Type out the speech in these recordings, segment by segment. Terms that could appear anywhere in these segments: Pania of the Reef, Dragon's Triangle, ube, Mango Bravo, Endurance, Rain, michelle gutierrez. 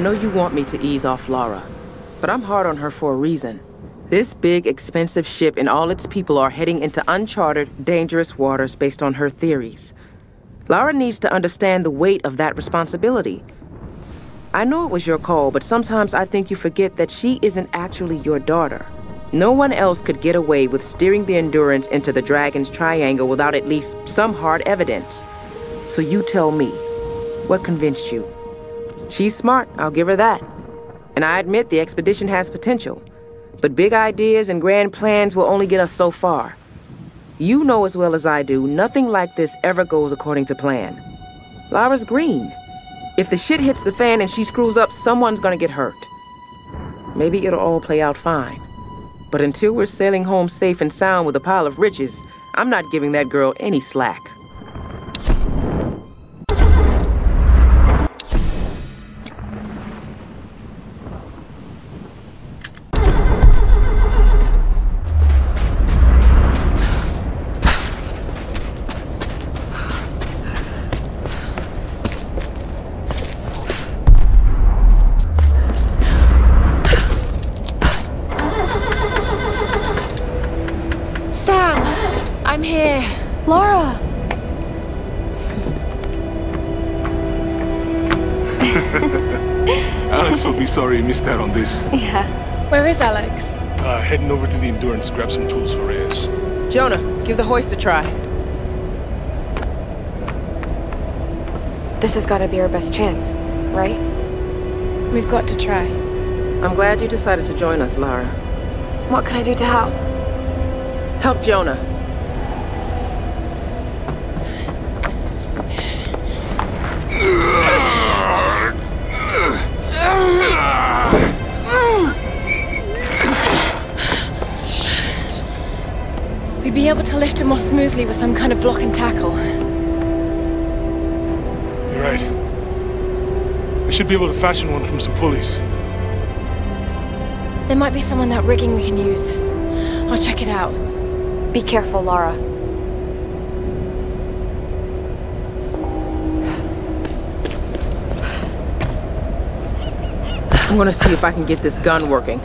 know you want me to ease off Lara, but I'm hard on her for a reason. This big, expensive ship and all its people are heading into uncharted, dangerous waters based on her theories. Lara needs to understand the weight of that responsibility. I know it was your call, but sometimes I think you forget that she isn't actually your daughter. No one else could get away with steering the Endurance into the Dragon's Triangle without at least some hard evidence. So you tell me, what convinced you? She's smart, I'll give her that. And I admit the expedition has potential. But big ideas and grand plans will only get us so far. You know as well as I do, nothing like this ever goes according to plan. Lara's green. If the shit hits the fan and she screws up, someone's gonna get hurt. Maybe it'll all play out fine. But until we're sailing home safe and sound with a pile of riches, I'm not giving that girl any slack. I'm here. Laura! Alex will be sorry he missed out on this. Yeah. Where is Alex? Heading over to the Endurance, grab some tools for Reyes. Jonah, give the hoist a try. This has got to be our best chance, right? We've got to try. I'm glad you decided to join us, Laura. What can I do to help? Help Jonah. We'd be able to lift him more smoothly with some kind of block and tackle. You're right. I should be able to fashion one from some pulleys. There might be some on that rigging we can use. I'll check it out. Be careful, Laura. I'm gonna see if I can get this gun working.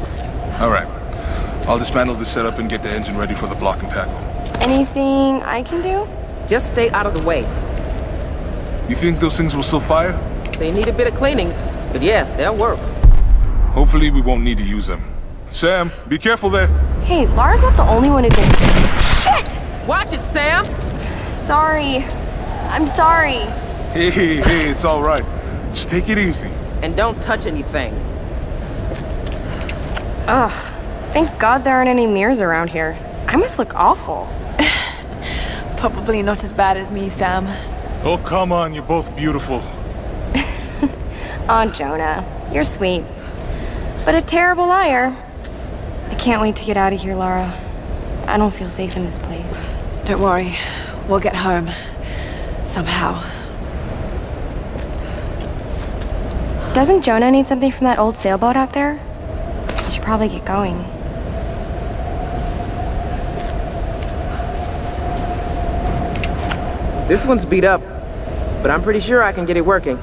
All right. I'll dismantle the setup and get the engine ready for the block and tackle. Anything I can do? Just stay out of the way. You think those things will still fire? They need a bit of cleaning, but yeah, they'll work. Hopefully we won't need to use them. Sam, be careful there. Hey, Lara's not the only one who can... Shit! Watch it, Sam! Sorry. I'm sorry. Hey, it's all right. Just take it easy. And don't touch anything. Ugh, thank God there aren't any mirrors around here. I must look awful. Probably not as bad as me, Sam. Oh, come on, you're both beautiful. Aw, Jonah, you're sweet. But a terrible liar. I can't wait to get out of here, Lara. I don't feel safe in this place. Don't worry, we'll get home. Somehow. Doesn't Jonah need something from that old sailboat out there? We should probably get going. This one's beat up, but I'm pretty sure I can get it working.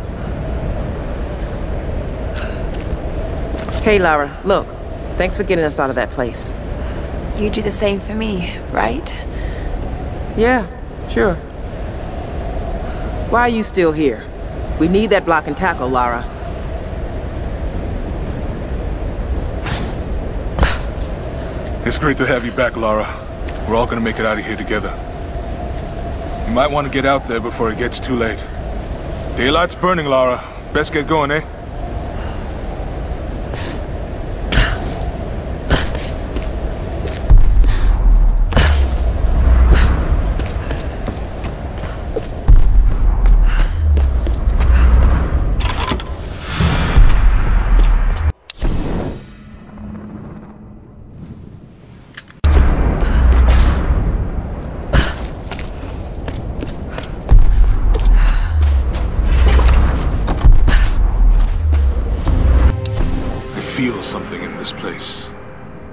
Hey, Lara, look. Thanks for getting us out of that place. You do the same for me, right? Yeah, sure. Why are you still here? We need that block and tackle, Lara. It's great to have you back, Lara. We're all gonna make it out of here together. You might want to get out there before it gets too late. Daylight's burning, Lara. Best get going, eh? I feel something in this place.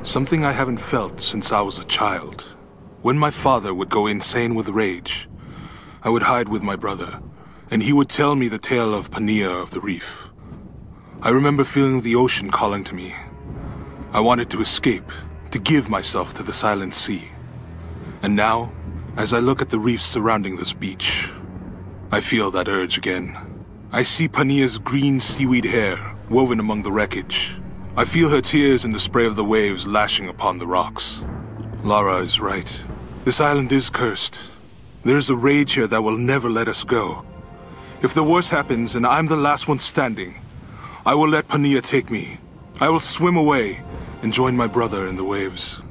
Something I haven't felt since I was a child. When my father would go insane with rage, I would hide with my brother, and he would tell me the tale of Pania of the Reef. I remember feeling the ocean calling to me. I wanted to escape, to give myself to the silent sea. And now, as I look at the reefs surrounding this beach, I feel that urge again. I see Pania's green seaweed hair woven among the wreckage. I feel her tears in the spray of the waves lashing upon the rocks. Lara is right. This island is cursed. There is a rage here that will never let us go. If the worst happens and I'm the last one standing, I will let Pania take me. I will swim away and join my brother in the waves.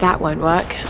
That won't work.